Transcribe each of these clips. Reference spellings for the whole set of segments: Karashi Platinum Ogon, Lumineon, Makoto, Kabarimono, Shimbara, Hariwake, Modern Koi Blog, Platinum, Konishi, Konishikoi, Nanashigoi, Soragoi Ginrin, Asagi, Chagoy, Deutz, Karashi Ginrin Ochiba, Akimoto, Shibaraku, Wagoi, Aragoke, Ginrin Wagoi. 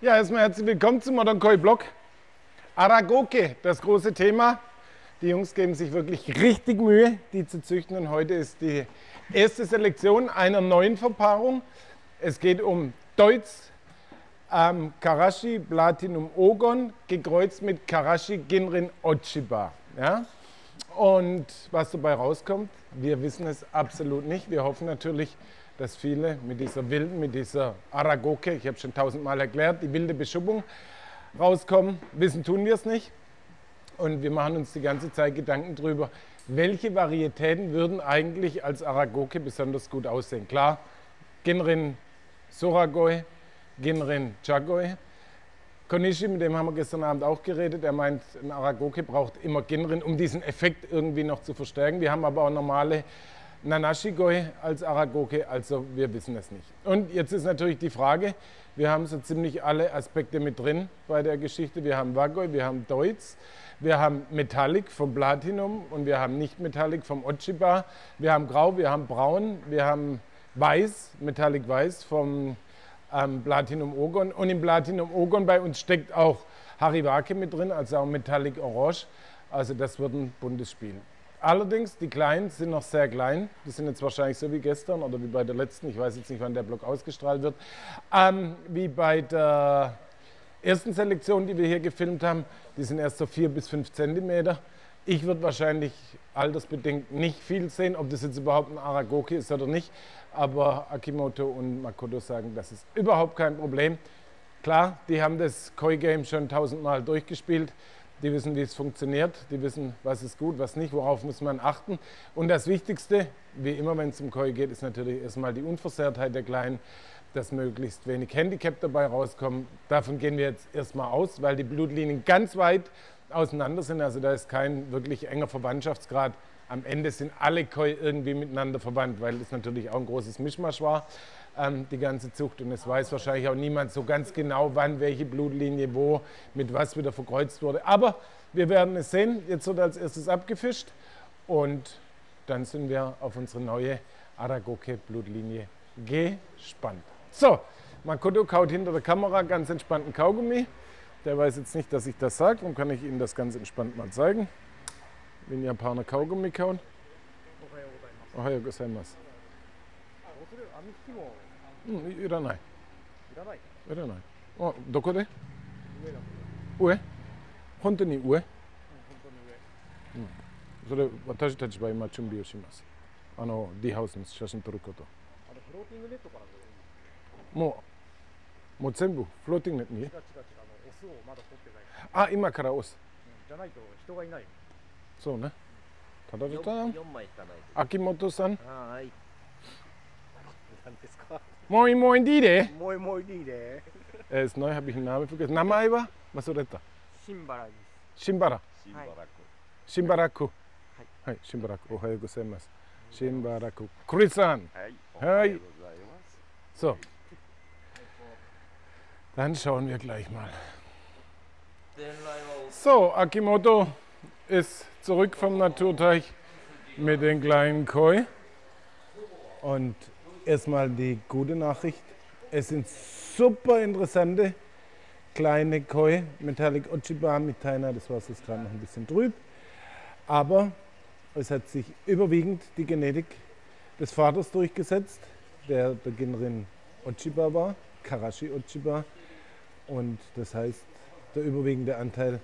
Ja, erstmal herzlich willkommen zum Modern Koi Blog. Aragoke, das große Thema. Die Jungs geben sich wirklich richtig Mühe, die zu züchten. Und heute ist die erste Selektion einer neuen Verpaarung. Es geht um Deutz, Karashi Platinum Ogon, gekreuzt mit Karashi Ginrin Ochiba. Ja? Und was dabei rauskommt, wir wissen es absolut nicht. Wir hoffen natürlich, dass viele mit dieser wilden, mit dieser Aragoke, ich habe schon 1000 Mal erklärt, die wilde Beschuppung rauskommen. Wissen tun wir es nicht. Und wir machen uns die ganze Zeit Gedanken darüber, welche Varietäten würden eigentlich als Aragoke besonders gut aussehen. Klar, Ginrin Soragoi, Ginrin Chagoy. Konishi, mit dem haben wir gestern Abend auch geredet, er meint, ein Aragoke braucht immer Ginrin, um diesen Effekt irgendwie noch zu verstärken. Wir haben aber auch normale Nanashigoi als Aragoke, also wir wissen es nicht. Und jetzt ist natürlich die Frage, wir haben so ziemlich alle Aspekte mit drin bei der Geschichte. Wir haben Wagoi, wir haben Deutz, wir haben Metallic vom Platinum und wir haben Nicht-Metallic vom Ochiba. Wir haben Grau, wir haben Braun, wir haben Weiß, Metallic Weiß vom Platinum Ogon. Und im Platinum Ogon bei uns steckt auch Hariwake mit drin, also auch Metallic Orange. Also das wird ein buntes Spiel. Allerdings, die Kleinen sind noch sehr klein. Die sind jetzt wahrscheinlich so wie gestern oder wie bei der letzten. Ich weiß jetzt nicht, wann der Blog ausgestrahlt wird. Wie bei der ersten Selektion, die wir hier gefilmt haben. Die sind erst so 4 bis 5 Zentimeter. Ich würde wahrscheinlich altersbedingt nicht viel sehen, ob das jetzt überhaupt ein Aragoke ist oder nicht. Aber Akimoto und Makoto sagen, das ist überhaupt kein Problem. Klar, die haben das Koi-Game schon 1000 Mal durchgespielt. Die wissen, wie es funktioniert, die wissen, was ist gut, was nicht, worauf muss man achten. Und das Wichtigste, wie immer, wenn es um Koi geht, ist natürlich erstmal die Unversehrtheit der Kleinen, dass möglichst wenig Handicap dabei rauskommen. Davon gehen wir jetzt erstmal aus, weil die Blutlinien ganz weit auseinander sind. Also da ist kein wirklich enger Verwandtschaftsgrad. Am Ende sind alle Koi irgendwie miteinander verwandt, weil es natürlich auch ein großes Mischmasch war, die ganze Zucht. Und es weiß wahrscheinlich auch niemand so ganz genau, wann welche Blutlinie wo mit was wieder verkreuzt wurde. Aber wir werden es sehen. Jetzt wird als erstes abgefischt und dann sind wir auf unsere neue Aragoke-Blutlinie gespannt. So, Makoto kaut hinter der Kamera ganz entspannten Kaugummi. Der weiß jetzt nicht, dass ich das sage. Darum kann ich Ihnen das ganz entspannt mal zeigen. Wenn Japaner Kaugummi kauen. Ohayou gozaimasu. Iranai. Iranai. Oh, doko de? Ue? Hontou ni ue? Sore, watashi tachi wa ima chunbei o shimasu. Ano, D House no shashin toru koto. Mo mo zenbu floating net ni? Ah, ima kara osu. Janaito hito ga inai. So, ne? Akimoto-san. Moin, moin, Dide. Moin, moin, Dide. Er ist neu, habe ich den Namen vergessen. Name war? Was war das? Shimbara. Shimbara. Shibaraku. Shibaraku. Ohayou gozaimasu. Shibaraku. Kuri-san. Hi. So. Dann schauen wir gleich mal. So, Akimoto ist zurück vom Naturteich mit den kleinen Koi. Und erstmal die gute Nachricht. Es sind super interessante kleine Koi. Metallic Ochiba mit Taina, das Wasser ist gerade noch ein bisschen trüb. Aber es hat sich überwiegend die Genetik des Vaters durchgesetzt, der Ginrin Ochiba war, Karashi Ochiba. Und das heißt, der überwiegende Anteil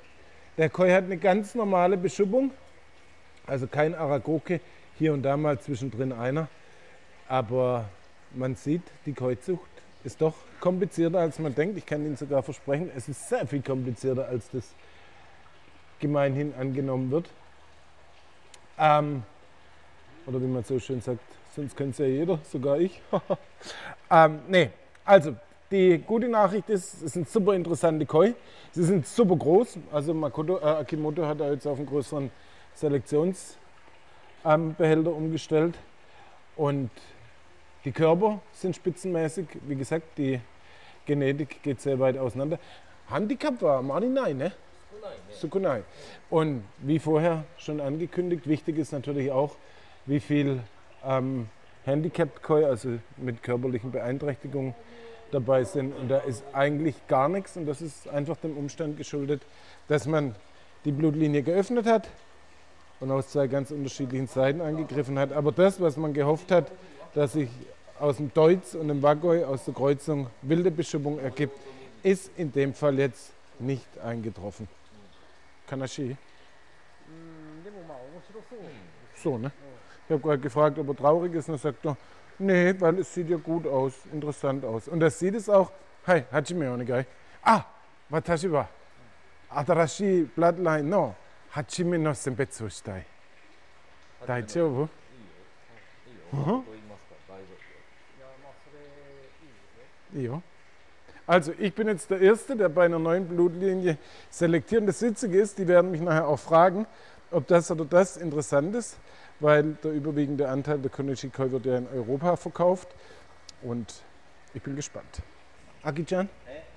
der Koi hat eine ganz normale Beschuppung, also kein Aragoke, hier und da mal zwischendrin einer. Aber man sieht, die Koi-Zucht ist doch komplizierter, als man denkt. Ich kann Ihnen sogar versprechen, es ist sehr viel komplizierter, als das gemeinhin angenommen wird. Oder wie man so schön sagt, sonst könnte es ja jeder, sogar ich. Nee, also. Die gute Nachricht ist, es sind super interessante Koi. Sie sind super groß. Also Makoto, Akimoto hat da jetzt auf einen größeren Selektionsbehälter umgestellt. Und die Körper sind spitzenmäßig. Wie gesagt, die Genetik geht sehr weit auseinander. Handicap war Marinai, ne? Sukunai. Und wie vorher schon angekündigt, wichtig ist natürlich auch, wie viel Handicap-Koi, also mit körperlichen Beeinträchtigungen, dabei sind. Und da ist eigentlich gar nichts. Und das ist einfach dem Umstand geschuldet, dass man die Blutlinie geöffnet hat und aus zwei ganz unterschiedlichen Seiten angegriffen hat. Aber das, was man gehofft hat, dass sich aus dem Deutz und dem Wagoi, aus der Kreuzung wilde Beschippung ergibt, ist in dem Fall jetzt nicht eingetroffen. Kanashi? So, ne? Ich habe gerade gefragt, ob er traurig ist, und er sagt doch, nee, weil es sieht ja gut aus, interessant aus. Und das sieht es auch. Hi, hachime onegai. Ah, watashi wa atarashii bloodline no hachime no senpetsu shitai. Daijoubu? Iyo. Also, ich bin jetzt der Erste, der bei einer neuen Blutlinie selektiert. Und das Witzige ist, die werden mich nachher auch fragen, ob das oder das interessant ist, weil der überwiegende Anteil der Konishikoi wird ja in Europa verkauft. Und ich bin gespannt. Aki-chan?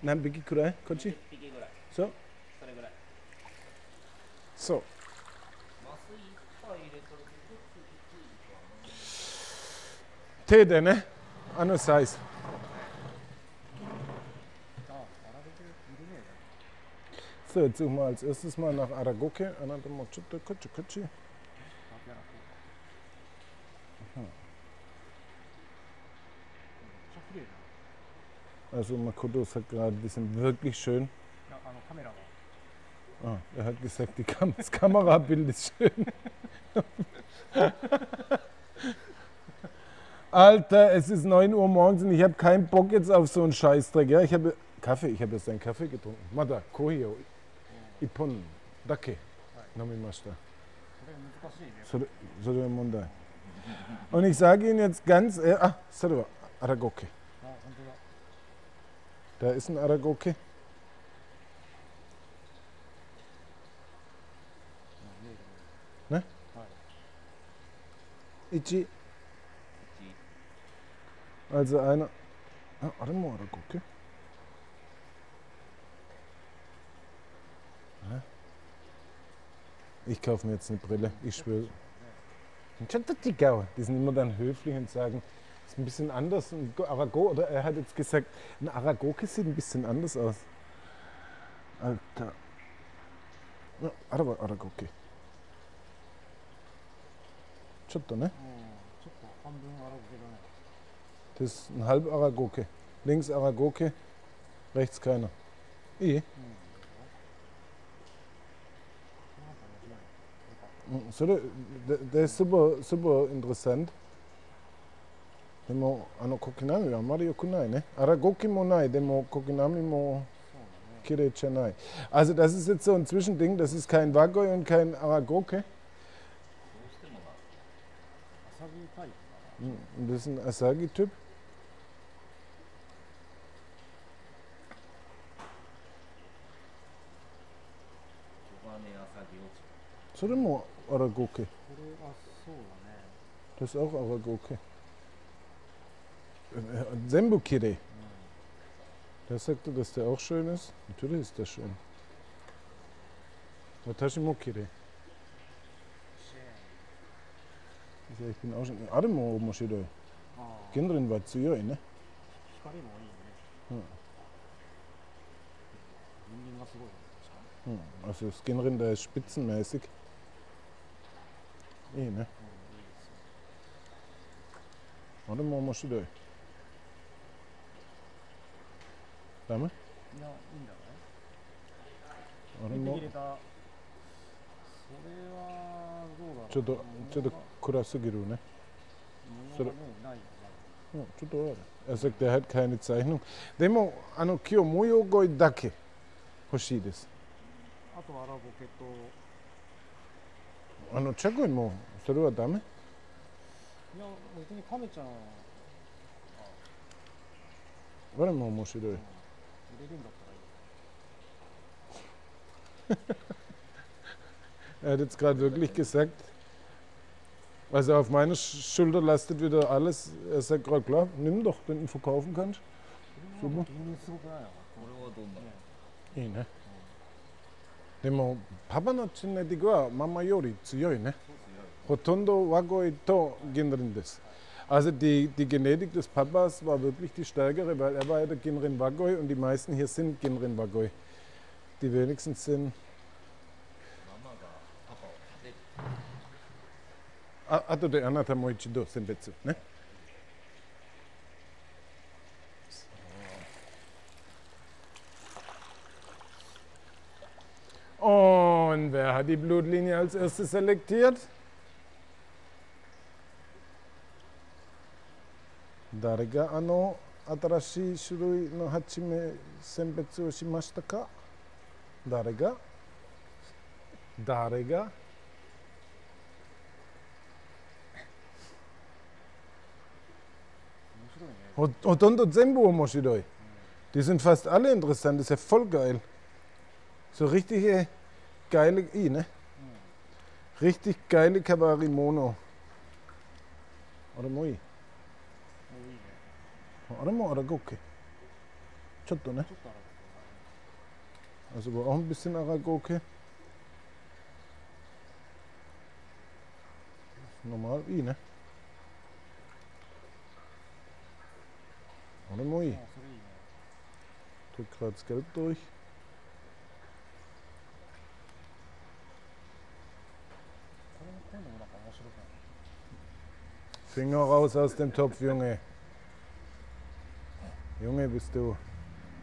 Nein, Biki-kurai? Kochi? So? So. Tede, ne? Ano size. So, jetzt suchen wir als erstes mal nach Aragoke. Also Makoto sagt gerade, die sind wirklich schön. Ah, er hat gesagt, das Kamerabild ist schön. Alter, es ist 9 Uhr morgens und ich habe keinen Bock jetzt auf so einen Scheißdreck. Ja? Ich habe jetzt einen Kaffee getrunken. Mada, Kohio. Ippon, Dake, Nomimashita. Sore Mondai. Und ich sage Ihnen jetzt ganz ehrlich, Sore Aragoke. Da ist ein Aragoke. Ne? Ichi. Also einer. Ah, Aramo Aragoke. Ich kaufe mir jetzt eine Brille, ich schwöre. Die sind immer dann höflich und sagen, es ist ein bisschen anders. Ein Arago, oder er hat jetzt gesagt, ein Aragoke sieht ein bisschen anders aus. Alter. Ja, Aragoke. Chotto, ne? Das ist ein halb Aragoke. Links Aragoke, rechts keiner. I. So, der ist super, super interessant. Demo, kokinami wa amari yokunai, ne? Aragoki mo nai, demo kokinami mo kirei chanai. Also das ist jetzt so ein Zwischending, das ist kein Wagoi und kein Aragoke. Das ist ein Asagi-Typ. So, demo Aragoke. Das ist auch Aragoke. Senbukire. Da sagt er, dass der auch schön ist. Natürlich ist der schön. Watashimokire. Ich bin auch schon. Aremo omoshiroi. Ginrin wa tsuyoi, ne? Also das Ginrin da ist spitzenmäßig. Eh, ne? Warte mal, was ist das? Dame? Ja, in der Welt. Warte mal. Ich habe 暗すぎる, ne? Er sagt, er hat keine Zeichnung. Demo, ano kyo muyogoi dake hoshii desu. Ato Aragoke to チャゴイもそれはダメ？いや、別にカメちゃんは。あれも面白い。入れるんだったらいい。Er hat jetzt gerade wirklich gesagt, also auf meiner Schulter lastet wieder alles. Er sagt gerade klar, nimm doch, wenn du verkaufen kannst. Super.いいね。 でもパパのジェネティックはママより強いね。ほとんどワゴイとギンリンです。Also die Genetik des Papas war wirklich die stärkere, weil er war ja der Ginrin Wagoi und die meisten hier sind Ginrin Wagoi. Die wenigsten sind... Ato de anata mo ichido senbetsu, ne? Und wer hat die Blutlinie als erstes selektiert? Darga ano atarashii shurui no hachime senbetsu o shimashita ka? Darga? Hotondo zenbu omoshiroi. Die sind fast alle interessant, das ist ja voll geil. So richtige geile, ne? Richtig geile Kabarimono. Oremoi. Oremo Aragoke. Chotto, ne? Also war auch ein bisschen Aragoke. Normal, ne? Oremoi. Drück gerade das Gelb durch. Finger raus aus dem Topf, Junge. Junge, bist du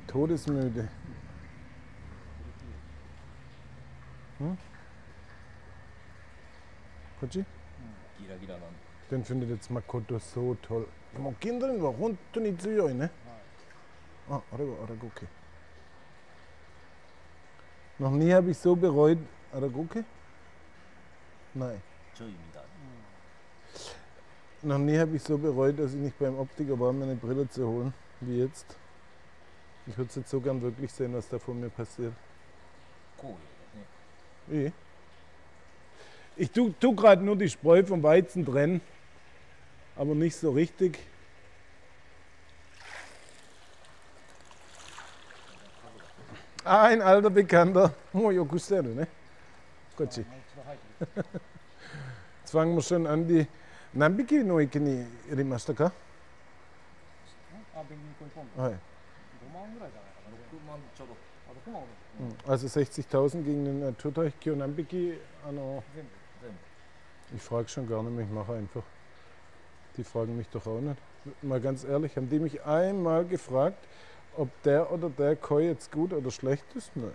todesmüde. Hm? Koji? Den findet jetzt Makoto so toll. Mo Kindern war honto ni tsuyoi, ne? Ah, Aragoke. Noch nie habe ich so bereut, Aragoke? Nein. Noch nie habe ich so bereut, dass ich nicht beim Optiker war, meine Brille zu holen, wie jetzt. Ich würde es jetzt so gern wirklich sehen, was da vor mir passiert. Ich tu gerade nur die Spreu vom Weizen trennen, aber nicht so richtig. Ah, ein alter Bekannter. Oh, Yokusteru, ne? Kochi. Jetzt fangen wir schon an, die... Nanbiki no iki ni irimashita ka? Also 60.000 gegen den Naturteich. Kionanbiki, ich frage schon gar nicht mehr, ich mache einfach. Die fragen mich doch auch nicht. Mal ganz ehrlich, haben die mich einmal gefragt, ob der oder der Koi jetzt gut oder schlecht ist? Nein.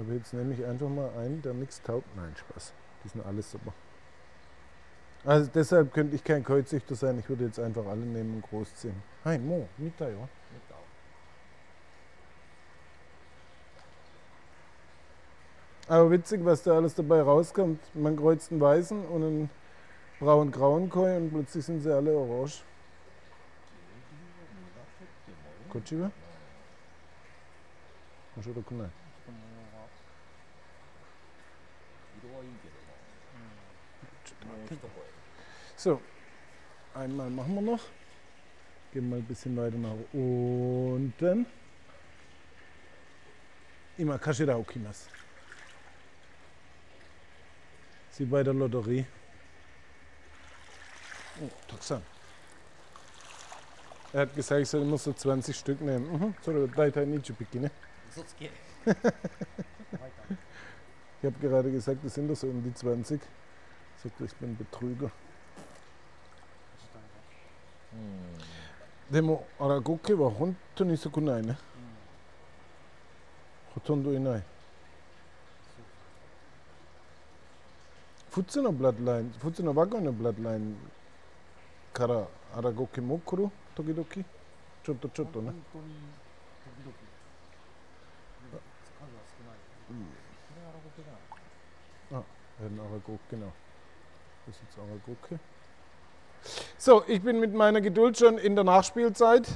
Aber jetzt nehme ich einfach mal einen, der nichts taugt. Nein, Spaß. Die sind alles super. Also deshalb könnte ich kein Koi-Züchter sein. Ich würde jetzt einfach alle nehmen und großziehen. Hi, Mo, Mita, ja. Aber witzig, was da alles dabei rauskommt. Man kreuzt einen weißen und einen braun-grauen Koi und plötzlich sind sie alle orange. Kochiwa? Moshirokunai. So, einmal machen wir noch. Gehen mal ein bisschen weiter nach unten. Immer Kashira Okimas. Sie bei der Lotterie. Oh, Taksan. Er hat gesagt, ich soll immer so 20 Stück nehmen. Sorry, Daitai Nichipiki, ne? Ich habe gerade gesagt, das sind doch so um die 20. Ich bin Betrüger. Demo Aragoke war honto ni sukunai, ne? Hotondo inai. Futsu no bloodline, Futsu no Wagoi no bloodline kara Aragoke mo kuru tokidoki? Chotto, ne? Aragoke, genau. Das ist jetzt Aragoke. So, ich bin mit meiner Geduld schon in der Nachspielzeit.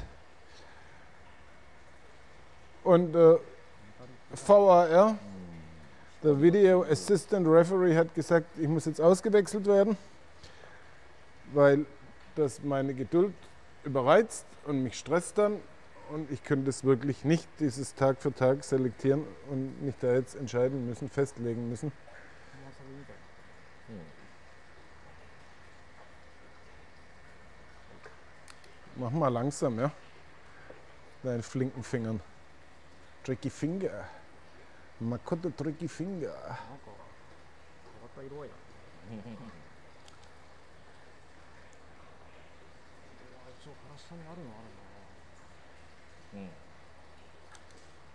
Und VAR, der Video Assistant Referee, hat gesagt, ich muss jetzt ausgewechselt werden, weil das meine Geduld überreizt und mich stresst dann. Und ich könnte es wirklich nicht, dieses Tag für Tag selektieren und mich da jetzt entscheiden müssen, festlegen müssen. Mach mal langsam, ja? Deinen flinken Fingern. Tricky Finger. Makoto Tricky Finger.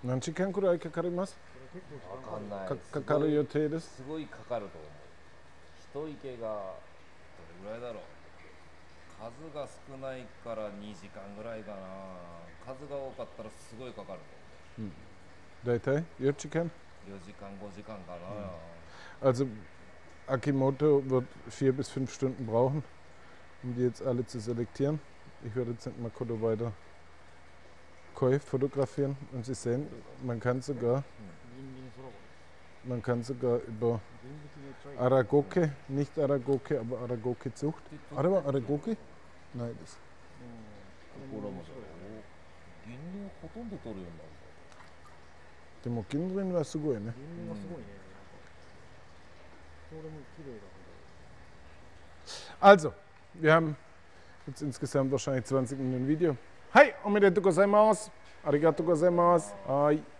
何時間くらいかかります? わかんない。かかる予定です。すごいかかると思う。一池がどれぐらいだろう。数が少ないから2時間ぐらいかな。数が多かったらすごいかかると思う。だいたい4時間? 4時間、5時間かな。Also Akimoto wird 4 bis 5 Stunden brauchen, um die jetzt alle zu selektieren. Ich werde jetzt mit Makoto weiter Koi fotografieren und Sie sehen, man kann sogar über Aragoke, nicht Aragoke, aber Aragoke Zucht. Aragoke? Nein, das. Demo Ginrin war sugoi, ne? Also, wir haben jetzt insgesamt wahrscheinlich 20 Minuten Video. はい、おめでとうございます。ありがとうございます。はい。